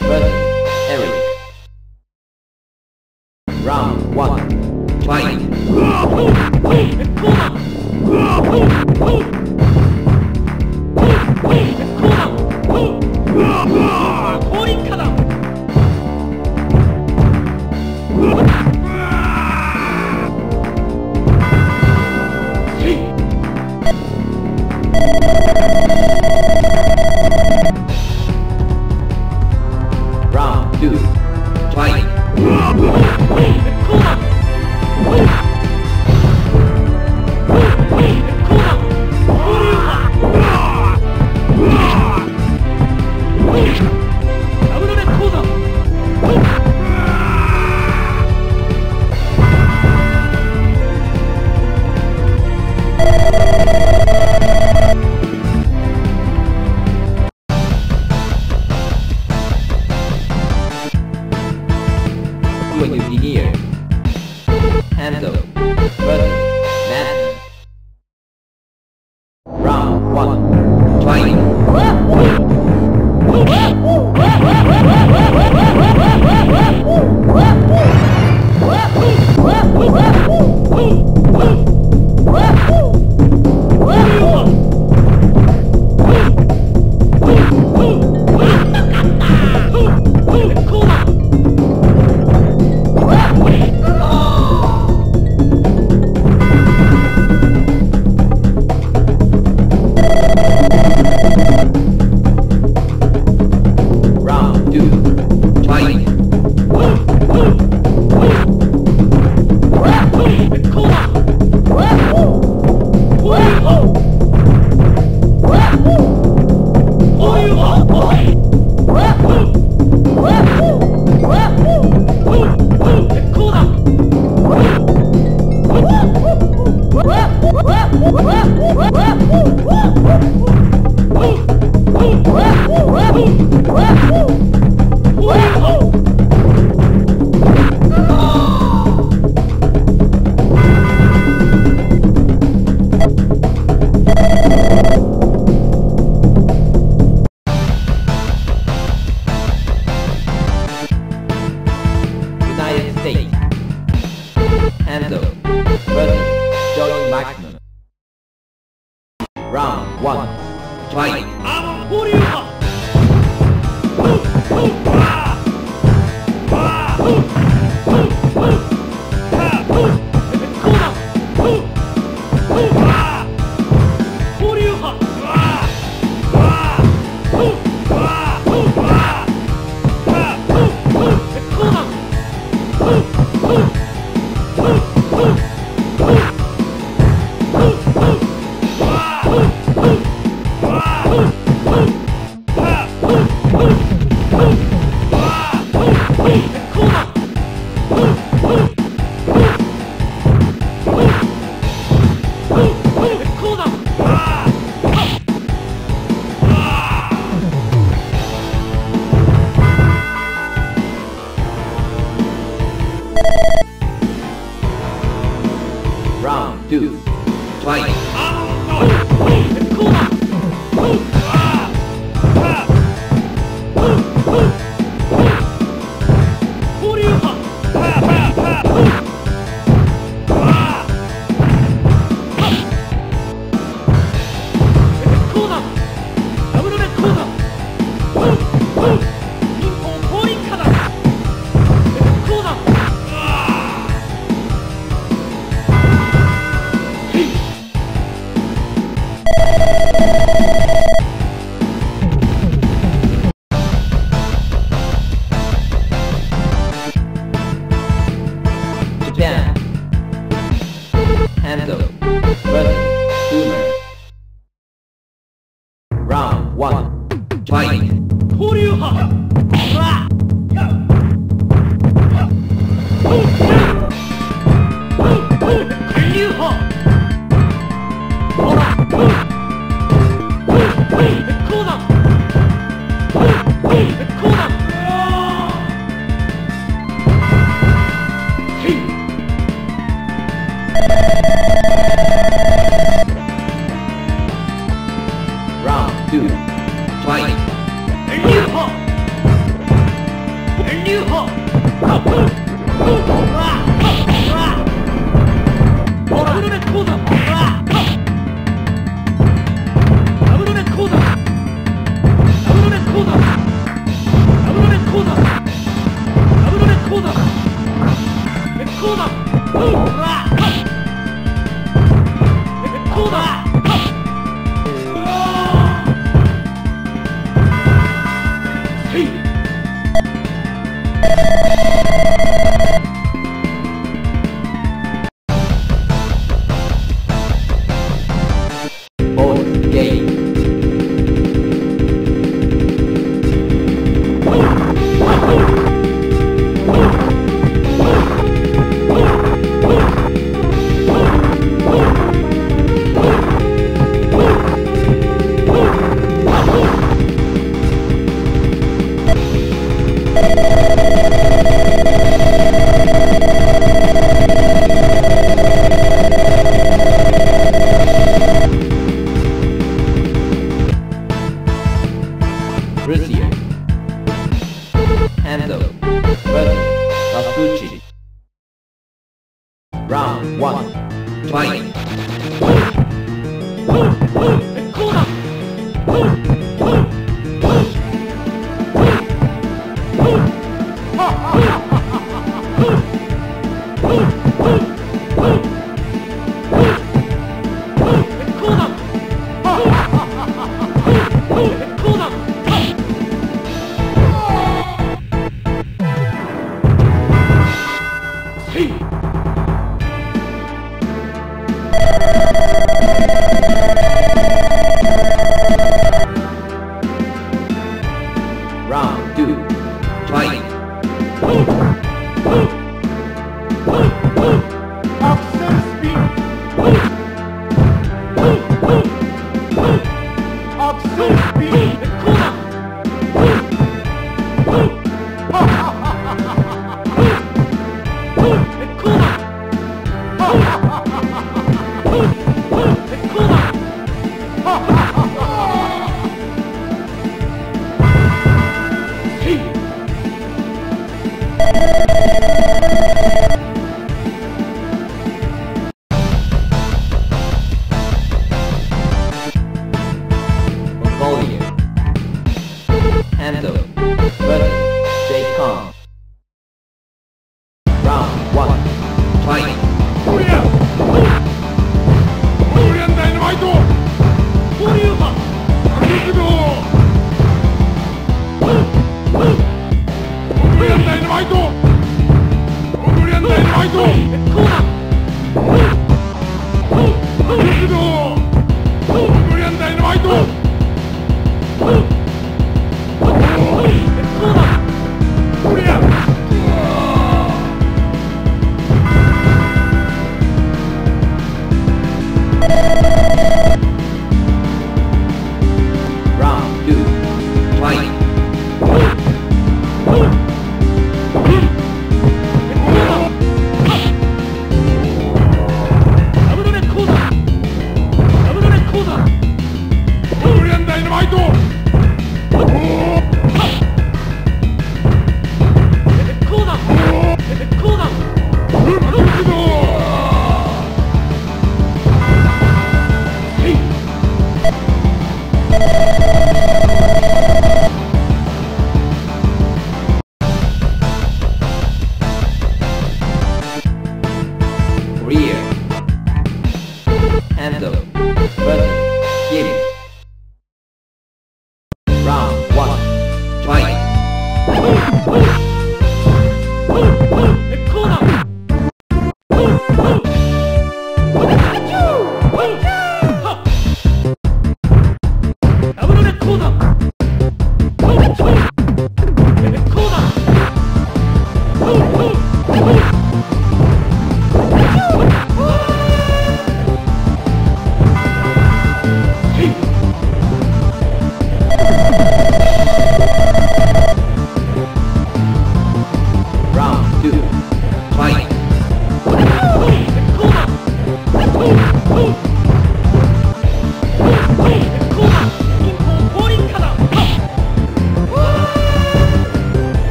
But Eric. Round 1. Fight! Round 2. Fight!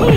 Go!